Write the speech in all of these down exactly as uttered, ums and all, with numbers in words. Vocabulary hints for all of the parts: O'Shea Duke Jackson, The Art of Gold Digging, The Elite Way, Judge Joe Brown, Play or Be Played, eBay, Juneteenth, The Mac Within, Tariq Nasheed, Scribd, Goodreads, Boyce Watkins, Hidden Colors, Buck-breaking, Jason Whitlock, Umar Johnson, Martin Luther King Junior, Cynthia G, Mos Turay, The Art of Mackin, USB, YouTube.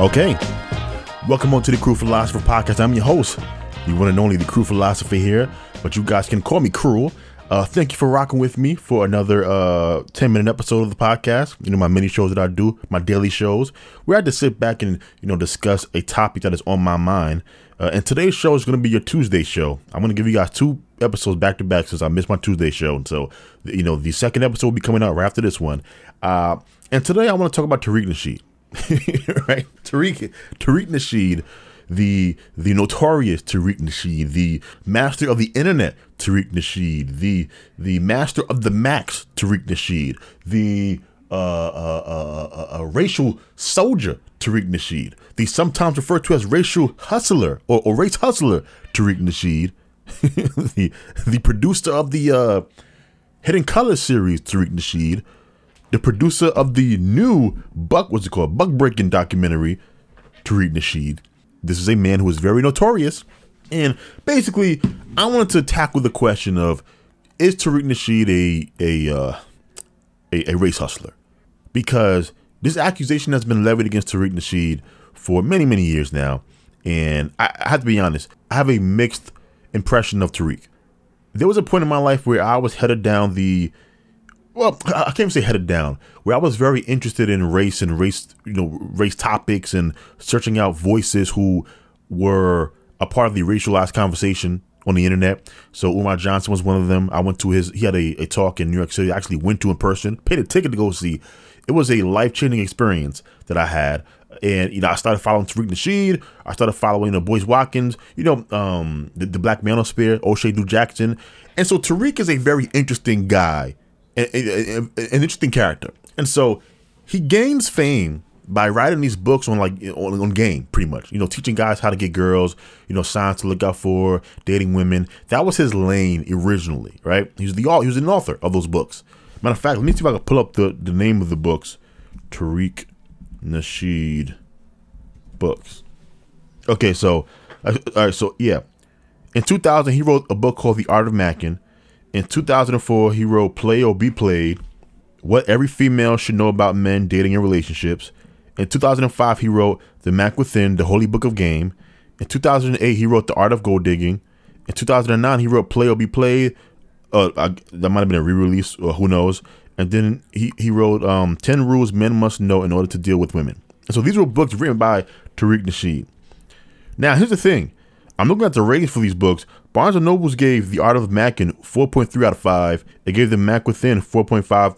Okay, welcome on to the Crew Philosopher Podcast. I'm your host, the one and only the Crew Philosopher here, but you guys can call me Crew. Uh, thank you for rocking with me for another uh, ten minute episode of the podcast. You know, my mini shows that I do, my daily shows, where I just sit back and, you know, discuss a topic that is on my mind. Uh, and today's show is going to be your Tuesday show. I'm going to give you guys two episodes back to back since I missed my Tuesday show. And so, you know, the second episode will be coming out right after this one. Uh, and today I want to talk about Tariq Nasheed, right? Tariq, Tariq Nasheed. The the notorious Tariq Nasheed, the master of the internet Tariq Nasheed, the the master of the Macs Tariq Nasheed, the uh, uh, uh, uh, uh, racial soldier Tariq Nasheed, the sometimes referred to as racial hustler or, or race hustler Tariq Nasheed, the the producer of the uh, Hidden Colors series Tariq Nasheed, the producer of the new Buck what's it called Buck-breaking documentary Tariq Nasheed. This is a man who is very notorious, and basically, I wanted to tackle the question of, is Tariq Nasheed a a, uh, a a race hustler? Because this accusation has been levied against Tariq Nasheed for many, many years now, and I, I have to be honest, I have a mixed impression of Tariq. There was a point in my life where I was headed down the, well, I can't even say headed down, where I was very interested in race and race, you know, race topics and searching out voices who were a part of the racialized conversation on the internet. So Umar Johnson was one of them. I went to his, he had a, a talk in New York City. I actually went to in person, paid a ticket to go see. It was a life-changing experience that I had. And, you know, I started following Tariq Nasheed. I started following, you know, Boyce Watkins, you know, um, the, the Black Manosphere, O'Shea Duke Jackson. And so Tariq is a very interesting guy. An interesting character, and so he gains fame by writing these books on like on, on game, pretty much. You know, teaching guys how to get girls, you know, signs to look out for, dating women. That was his lane originally, right? He was the he was an author of those books. Matter of fact, let me see if I can pull up the the name of the books, Tariq Nasheed books. Okay, so all right, so yeah, in two thousand he wrote a book called The Art of Mackin. In two thousand four, he wrote Play or Be Played, What Every Female Should Know About Men, Dating, and Relationships. In two thousand five, he wrote The Mac Within, The Holy Book of Game. In two thousand eight, he wrote The Art of Gold Digging. In two thousand nine, he wrote Play or Be Played. Uh, I, that might have been a re-release, or who knows. And then he, he wrote um, ten Rules Men Must Know in Order to Deal with Women. And so these were books written by Tariq Nasheed. Now, here's the thing. I'm looking at the ratings for these books. Barnes and Nobles gave The Art of Mackin four point three out of five. It gave The Mac Within four point five.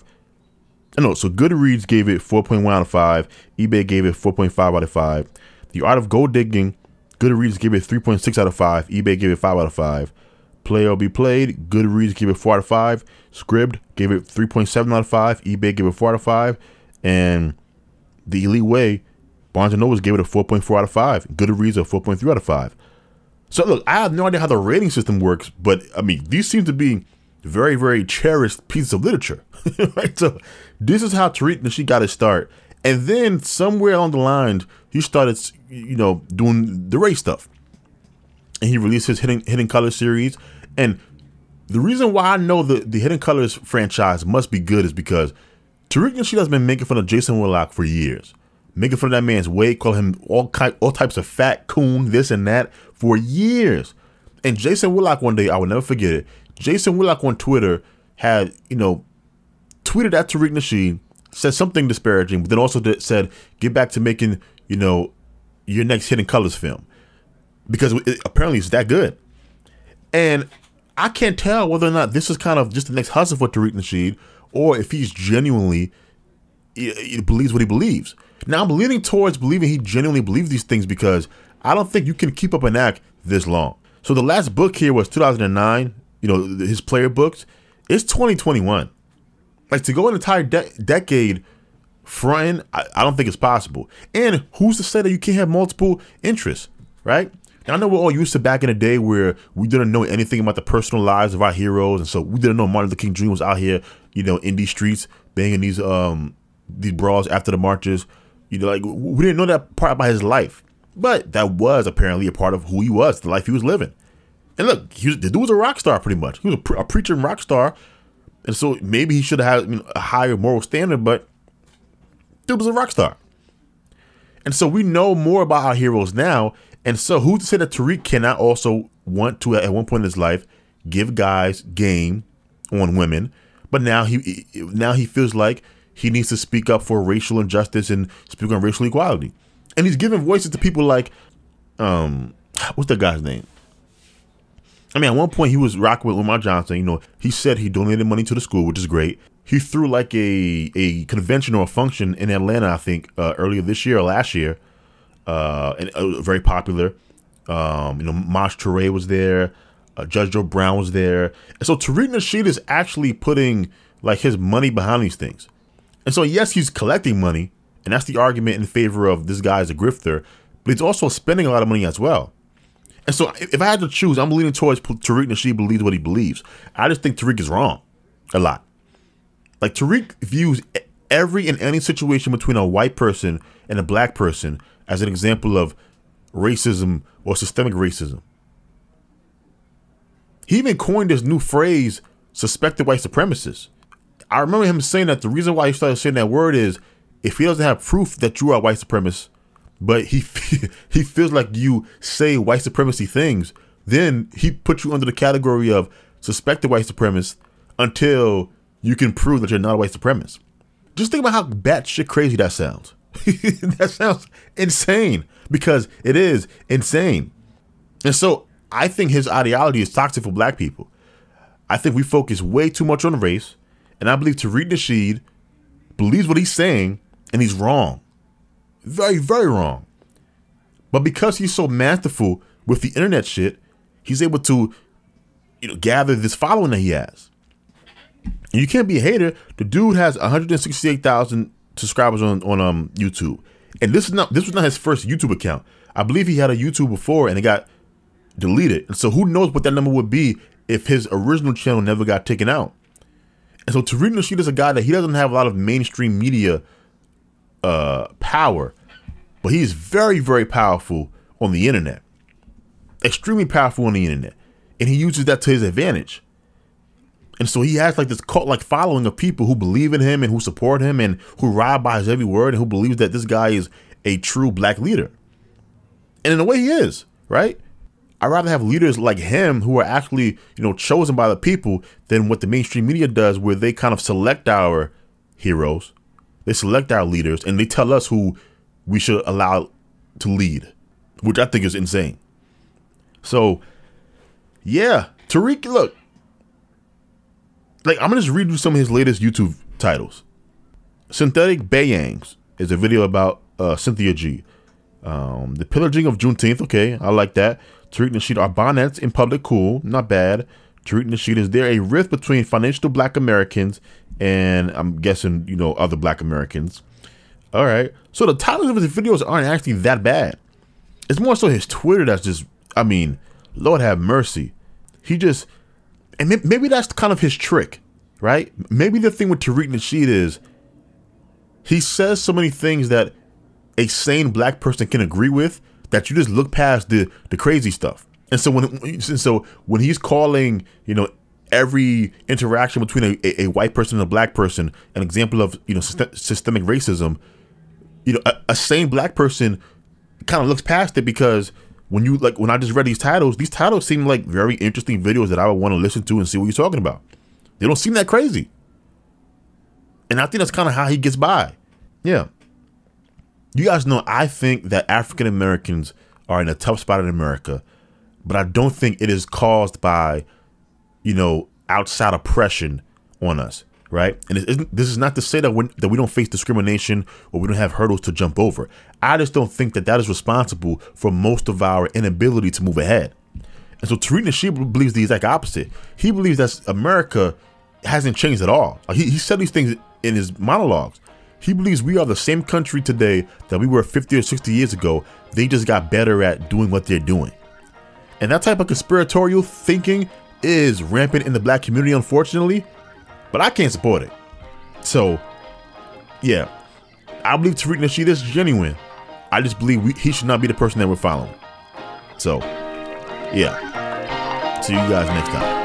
No, so Goodreads gave it four point one out of five. eBay gave it four point five out of five. The Art of Gold Digging, Goodreads gave it three point six out of five. eBay gave it five out of five. Play or Be Played, Goodreads gave it four out of five. Scribd gave it three point seven out of five. eBay gave it four out of five. And The Elite Way, Barnes and Nobles gave it a four point four out of five. Goodreads a four point three out of five. So look, I have no idea how the rating system works, but I mean, these seem to be very, very cherished pieces of literature, right? So this is how Tariq Nasheed got his start. And then somewhere along the line, he started, you know, doing the race stuff. And he released his Hidden, Hidden Colors series. And the reason why I know the, the Hidden Colors franchise must be good is because Tariq Nasheed has been making fun of Jason Whitlock for years. Making fun of that man's weight, calling him all ki all types of fat coon, this and that, for years. And Jason Whitlock, one day, I will never forget it. Jason Whitlock on Twitter had, you know, tweeted at Tariq Nasheed, said something disparaging, but then also said, "Get back to making, you know, your next Hidden Colors film," because it, apparently it's that good. And I can't tell whether or not this is kind of just the next hustle for Tariq Nasheed, or if he's genuinely he, he believes what he believes. Now, I'm leaning towards believing he genuinely believes these things because I don't think you can keep up an act this long. So the last book here was two thousand nine, you know, his player books. It's twenty twenty-one. Like, to go an entire de decade fronting, I, I don't think it's possible. And who's to say that you can't have multiple interests, right? Now, I know we're all used to back in the day where we didn't know anything about the personal lives of our heroes. And so we didn't know Martin Luther King Junior was out here, you know, in these streets, banging these, um, these brawls after the marches. You know, like, we didn't know that part about his life, but that was apparently a part of who he was, the life he was living. And look, he was, the dude was a rock star, pretty much. He was a, pre a preaching rock star, and so maybe he should have had, you know, a higher moral standard, but dude was a rock star. And so we know more about our heroes now. And so who's to say that Tariq cannot also want to, at one point in his life, give guys game on women, but now he now he feels like he needs to speak up for racial injustice and speak on racial equality. And he's giving voices to people like, um, what's the guy's name? I mean, at one point he was rocking with Umar Johnson. You know, he said he donated money to the school, which is great. He threw like a, a convention or a function in Atlanta, I think, uh, earlier this year or last year. Uh, and it was very popular. Um, you know, Mos Turay was there. Uh, Judge Joe Brown was there. And so Tariq Nasheed is actually putting like his money behind these things. And so, yes, he's collecting money. And that's the argument in favor of this guy as a grifter. But he's also spending a lot of money as well. And so if I had to choose, I'm leaning towards Tariq Nasheed believes what he believes. I just think Tariq is wrong a lot. Like, Tariq views every and any situation between a white person and a black person as an example of racism or systemic racism. He even coined this new phrase, suspected white supremacists. I remember him saying that the reason why he started saying that word is if he doesn't have proof that you are a white supremacist, but he he feels like you say white supremacy things, then he puts you under the category of suspected white supremacist until you can prove that you're not a white supremacist. Just think about how batshit crazy that sounds. That sounds insane, because it is insane. And so I think his ideology is toxic for black people. I think we focus way too much on race, and I believe Tariq Nasheed believes what he's saying, and he's wrong. Very, very wrong. But because he's so masterful with the internet shit, he's able to, you know, gather this following that he has. And you can't be a hater. The dude has one hundred sixty-eight thousand subscribers on on um YouTube, and this is not this was not his first YouTube account. I believe he had a YouTube before, and it got deleted. And so who knows what that number would be if his original channel never got taken out. And so Tariq Nasheed is a guy that he doesn't have a lot of mainstream media uh, power, but he's very, very powerful on the internet, extremely powerful on the internet, and he uses that to his advantage. And so he has like this cult-like following of people who believe in him and who support him and who ride by his every word and who believes that this guy is a true black leader. And in a way he is, right? I'd rather have leaders like him who are actually, you know, chosen by the people than what the mainstream media does, where they kind of select our heroes. They select our leaders and they tell us who we should allow to lead, which I think is insane. So, yeah, Tariq, look. Like, I'm going to just read you some of his latest YouTube titles. Synthetic Bayangs is a video about uh, Cynthia G. Um, the Pillaging of Juneteenth. Okay, I like that. Tariq Nasheed, are bonnets in public cool? Not bad. Tariq Nasheed, is there a rift between financial black Americans and, I'm guessing, you know, other black Americans? All right. So the titles of his videos aren't actually that bad. It's more so his Twitter that's just, I mean, Lord have mercy. He just... And maybe that's kind of his trick, right? Maybe the thing with Tariq Nasheed is he says so many things that a sane black person can agree with that you just look past the the crazy stuff. And so when and so when he's calling, you know, every interaction between a, a white person and a black person an example of, you know, systemic racism, you know, a, a sane black person kind of looks past it, because when you like, when I just read these titles, these titles seem like very interesting videos that I would want to listen to and see what you're talking about. They don't seem that crazy. And I think that's kind of how he gets by. Yeah. You guys know, I think that African Americans are in a tough spot in America, but I don't think it is caused by, you know, outside oppression on us. Right. And it isn't, this is not to say that, we're, that we don't face discrimination or we don't have hurdles to jump over. I just don't think that that is responsible for most of our inability to move ahead. And so Tariq Nasheed believes the exact opposite. He believes that America hasn't changed at all. He, he said these things in his monologues. He believes we are the same country today that we were fifty or sixty years ago. They just got better at doing what they're doing. And that type of conspiratorial thinking is rampant in the black community, unfortunately. But I can't support it. So, yeah. I believe Tariq Nasheed is genuine. I just believe we, he should not be the person that we're following. So, yeah. See you guys next time.